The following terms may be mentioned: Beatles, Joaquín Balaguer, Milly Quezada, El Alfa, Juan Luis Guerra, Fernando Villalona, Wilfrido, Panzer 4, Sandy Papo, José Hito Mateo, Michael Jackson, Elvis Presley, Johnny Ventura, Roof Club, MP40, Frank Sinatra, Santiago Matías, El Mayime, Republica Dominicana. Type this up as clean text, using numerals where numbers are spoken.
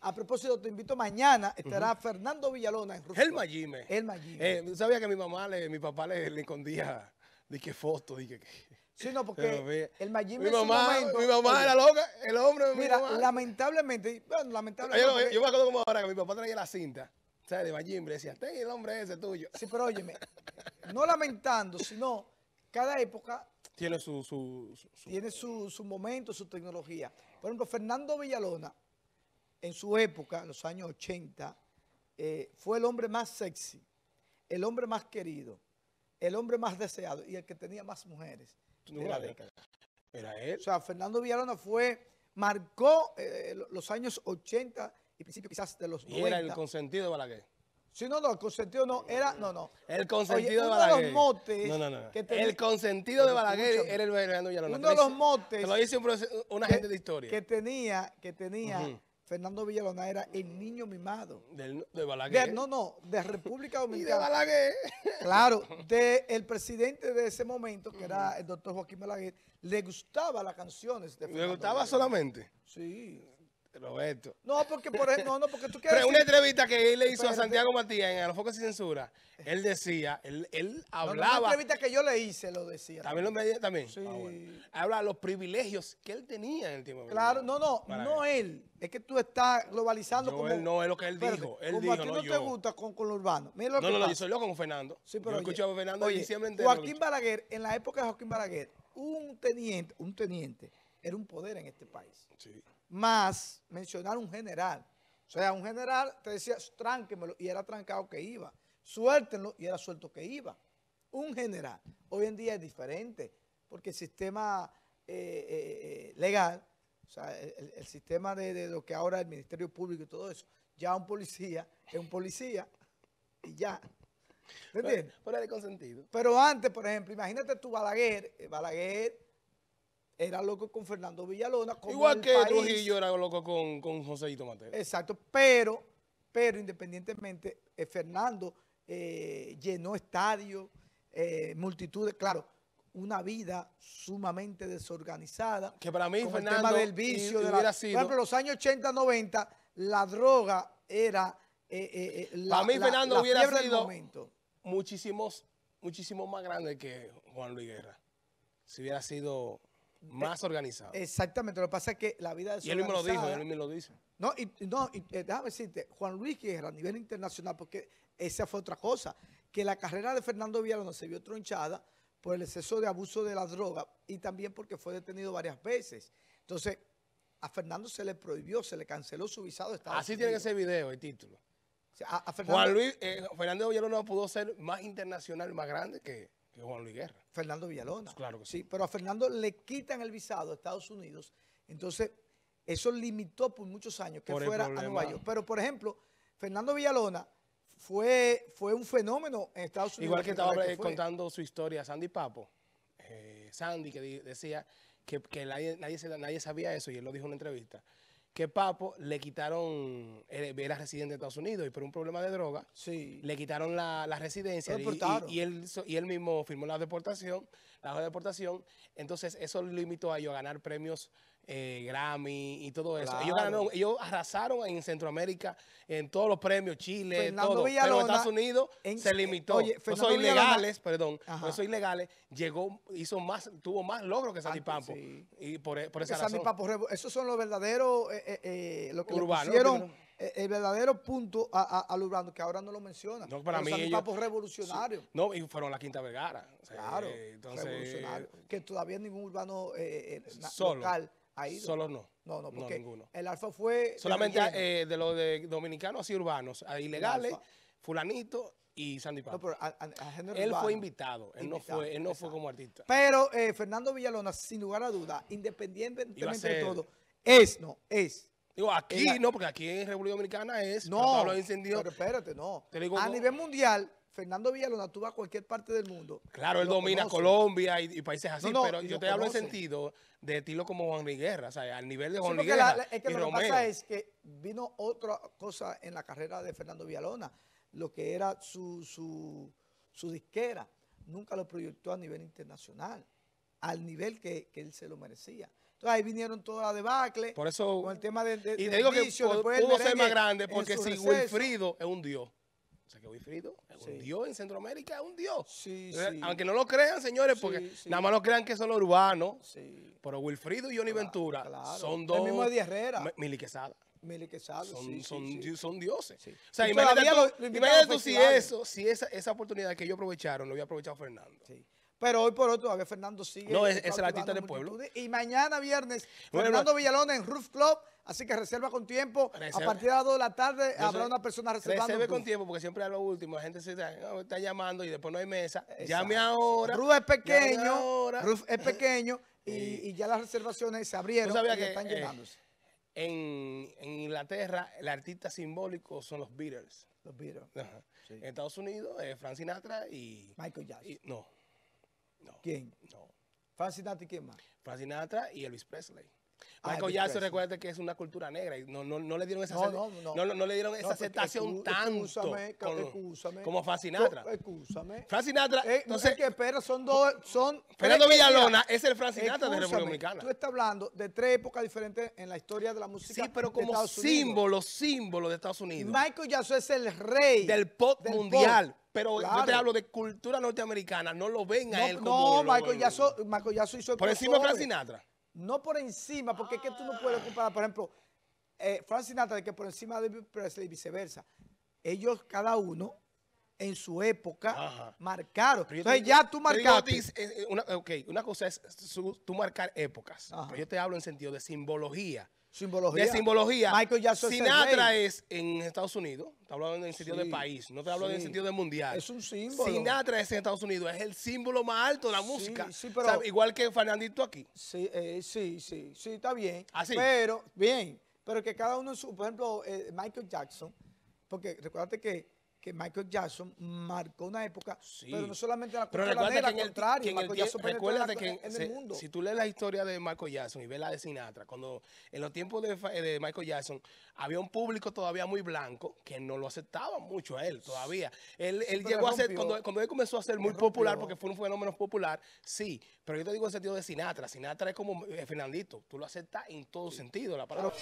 A propósito, te invito mañana, estará Fernando Villalona en Roof Club. El Mayime. El Mayime. ¿Sabía que mi papá le escondía dije fotos? Sí, no, porque el Mayime mi mamá era loca, el hombre de mi mamá. Mira, lamentablemente, bueno, lamentablemente. Yo me acuerdo como ahora que mi papá traía la cinta, ¿sabes? De Mayimbre, decía, ten el hombre ese tuyo. Sí, pero óyeme, no lamentando, sino cada época tiene su momento, su tecnología. Por ejemplo, Fernando Villalona, en su época, en los años 80, fue el hombre más sexy, el hombre más querido, el hombre más deseado y el que tenía más mujeres de la década. Era él. O sea, Fernando Villalona marcó los años 80 y principio quizás de los 90. Era el consentido de Balaguer. Sí, no, no, el consentido no, era, no, no. El consentido de Balaguer. Uno de los motes. No, no, no. El consentido de Balaguer era el Fernando Villalona. Uno de los motes. Te lo dice una gente de historia. Que tenía Fernando Villalona era el niño mimado. ¿De Balaguer? De República Dominicana. ¿Y de Balaguer? Claro, el presidente de ese momento, que era el doctor Joaquín Balaguer, le gustaban las canciones de Fernando. ¿Le gustaba solamente? Sí. Roberto. No, porque por ejemplo, porque tú quieres. Pero una entrevista que él le hizo a Santiago Matías en A los Focos y Censura, él decía, él hablaba. Una entrevista que yo le hice, lo decía. ¿También? Sí. Ah, bueno. Habla de los privilegios que él tenía en el tiempo. Claro, no él. Es que tú estás globalizando como. Él no, es lo que él dijo. Él como dijo, a ti no te gusta con lo urbano. Mira lo que pasa. Yo soy loco con Fernando. Sí, pero yo escuchaba a Fernando en diciembre entero. Joaquín Balaguer, en la época de Joaquín Balaguer, un teniente, era un poder en este país. Sí. Más mencionar un general. O sea, un general te decía, tránquemelo, y era trancado que iba. Suéltenlo, y era suelto que iba. Un general. Hoy en día es diferente, porque el sistema legal, o sea, el sistema de lo que ahora es el Ministerio Público y todo eso, ya un policía es un policía, y ya. ¿Entiendes? Pero era de consentido. Pero antes, por ejemplo, imagínate tú Balaguer era loco con Fernando Villalona. Igual que Trujillo era loco con José Hito Mateo. Exacto, pero independientemente, Fernando llenó estadios, multitudes, claro, una vida sumamente desorganizada. Que para mí, Fernando, el tema del vicio, por ejemplo, los años 80, 90, la droga era para mí, Fernando hubiera sido muchísimo más grande que Juan Luis Guerra. Si hubiera sido más organizado. Exactamente, lo que pasa es que la vida es desorganizada. Y él mismo lo dice. No, déjame decirte, Juan Luis Guerra a nivel internacional, porque esa fue otra cosa, que la carrera de Fernando Villalona se vio tronchada por el exceso de abuso de la droga y también porque fue detenido varias veces. Entonces, a Fernando se le prohibió, se le canceló su visado de Estados Unidos. Así tiene que ser video, el título. O sea, Fernando Villalona pudo ser más internacional, más grande que Juan Luis Guerra. Fernando Villalona. Claro que sí. Sí, pero a Fernando le quitan el visado a Estados Unidos. Entonces, eso limitó por muchos años que fuera a Nueva York. Pero, por ejemplo, Fernando Villalona fue un fenómeno en Estados Unidos. Igual que estaba contando su historia Sandy Papo. Sandy que decía que nadie sabía eso y él lo dijo en una entrevista. Que Papo le quitaron, era residente de Estados Unidos y por un problema de droga, sí, le quitaron la residencia y él mismo firmó la deportación. Entonces eso limitó a ellos a ganar premios Grammy y todo eso. Claro. Ellos arrasaron en Centroamérica, en todos los premios, Chile, Fernando todo. Villalona, pero en Estados Unidos se limitó. Por eso ilegales, tuvo más logros que Sandy Papo. Sí. Y por esa razón. Esos son los verdaderos, lo que urbanos, el verdadero punto al urbano, que ahora no lo menciona. No, para mí ellos, papos revolucionarios. No, y fueron la Quinta Vergara. O sea, claro, revolucionarios. Que todavía ningún urbano local ha ido. Solo no. No, porque ninguno. El Alfa fue solamente de los de dominicanos y urbanos, ilegales, Fulanito y Sandy Papo. No, pero él fue invitado, él no fue como artista. Pero Fernando Villalona, sin lugar a dudas, independientemente de todo, es. Digo, aquí no, porque aquí en República Dominicana es. No, pero espérate, no. Digo, a nivel mundial, Fernando Villalona, tú vas a cualquier parte del mundo. Claro, él domina Colombia y países así, pero yo te hablo en sentido de estilo como Juan Luis Guerra, o sea, al nivel de Juan Luis Guerra. Es que lo que pasa es que vino otra cosa en la carrera de Fernando Villalona, lo que era su disquera. Nunca lo proyectó a nivel internacional, al nivel que él se lo merecía. Entonces ahí vinieron todas las debacles. Por eso. Con el tema de y te digo inicio, que pudo ser más grande porque si Wilfrido es un dios. O sea que Wilfrido es un dios en Centroamérica, es un dios. Sí, sí. Aunque no lo crean, señores, porque nada más lo crean que son los urbanos. Sí. Pero Wilfrido y Johnny Ventura son dos. El mismo de Herrera. Milly Quezada. Milly Quezada. Son dioses. Sí. O sea, imagínate tú si esa oportunidad que ellos aprovecharon, lo había aprovechado Fernando. Sí. Pero hoy por hoy todavía Fernando sigue. No, es el artista del pueblo. Y mañana viernes, Fernando Villalona en Roof Club. Así que reserva con tiempo. A partir de las 2 de la tarde habrá una persona reservando. Reserve con tiempo porque siempre a lo último. La gente se está llamando y después no hay mesa. Exacto. Llame ahora. Roof es pequeño. Roof es pequeño. y ya las reservaciones se abrieron y que están llenándose. En Inglaterra, el artista simbólico son los Beatles. Los Beatles. Ajá. Sí. En Estados Unidos, Frank Sinatra y... Michael Jackson. No. ¿Quién? No. Frank Sinatra y quién más. Frank Sinatra y Elvis Presley. Michael Jackson, recuerda que es una cultura negra y no le dieron esa aceptación tanto como Frank Sinatra. Frank Sinatra, entonces que espera, son Fernando Villalona es el Frank Sinatra de República Dominicana. Tú estás hablando de tres épocas diferentes en la historia de la música. Sí, pero como símbolo de Estados Unidos. Michael Jackson es el rey del pop mundial. Pero yo te hablo de cultura norteamericana, no lo ven a él como... No, Michael Jackson hizo el... Por encima de Frank Sinatra. No por encima, porque es que tú no puedes comparar, por ejemplo, Frank Sinatra, de que por encima de Elvis Presley y viceversa. Ellos, cada uno, en su época, marcaron. Entonces ya tú marcaste. Una cosa es tú marcar épocas. Pero yo te hablo en sentido de simbología. Simbología. De simbología. Michael Jackson Sinatra es en Estados Unidos. Te hablo en el sentido de país. No te hablo en el sentido de mundial. Es un símbolo. Sinatra es en Estados Unidos. Es el símbolo más alto de la música. Sí, pero, o sea, igual que Fernandito aquí. Sí, sí, está bien. Así. Pero, bien. Pero que cada uno, por ejemplo, Michael Jackson. Porque recuérdate que Michael Jackson marcó una época, pero no solamente la cultura negra, al contrario, Michael Jackson recuérdate que en el mundo. Si tú lees la historia de Michael Jackson y ves la de Sinatra, cuando en los tiempos de Michael Jackson había un público todavía muy blanco que no lo aceptaba mucho a él todavía. Él llegó a ser, cuando él comenzó a ser muy popular, porque fue un fenómeno popular, pero yo te digo en el sentido de Sinatra. Sinatra es como Fernandito, tú lo aceptas en todo sentido la palabra.